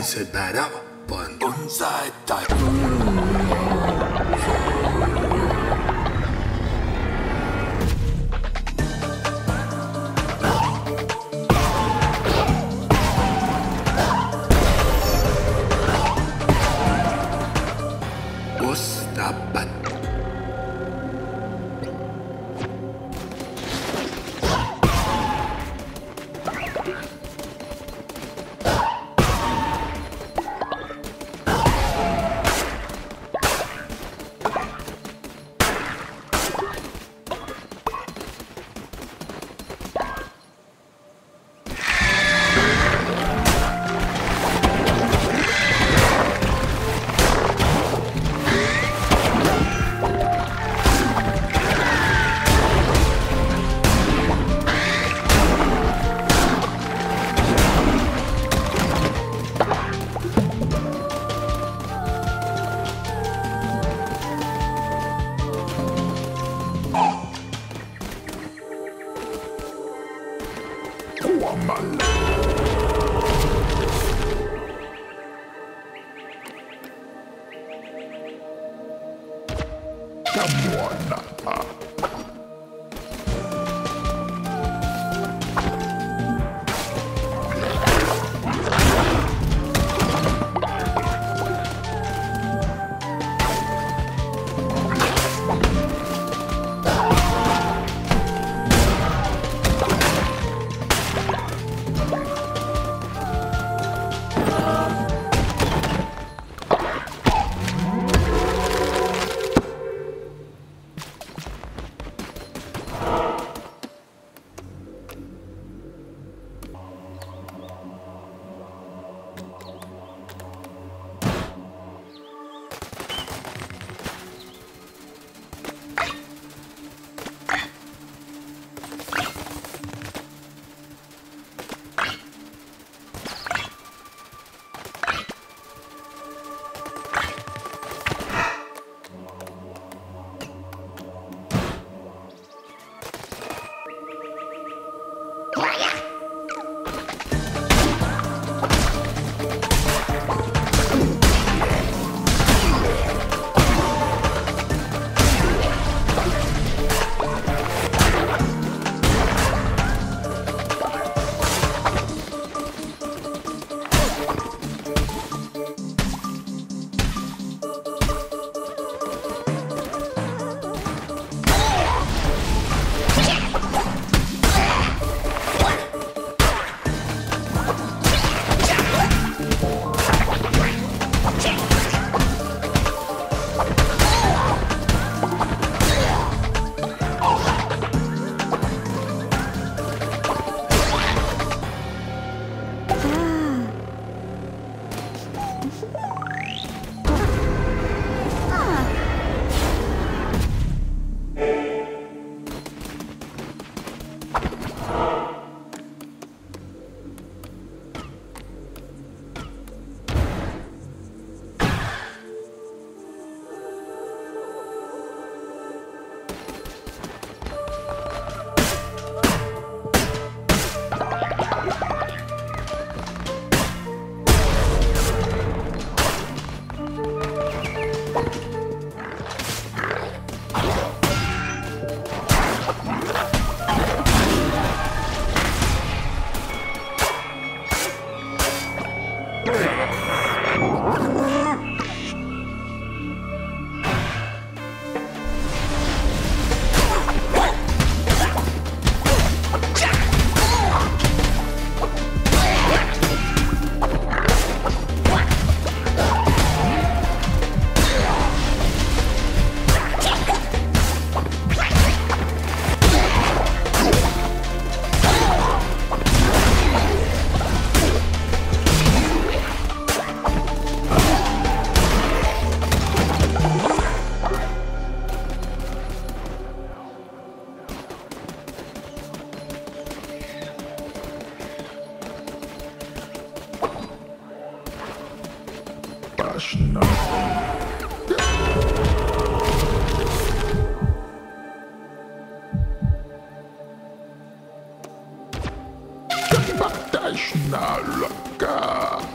It's a bad apple, but an inside type. What's that bad? National.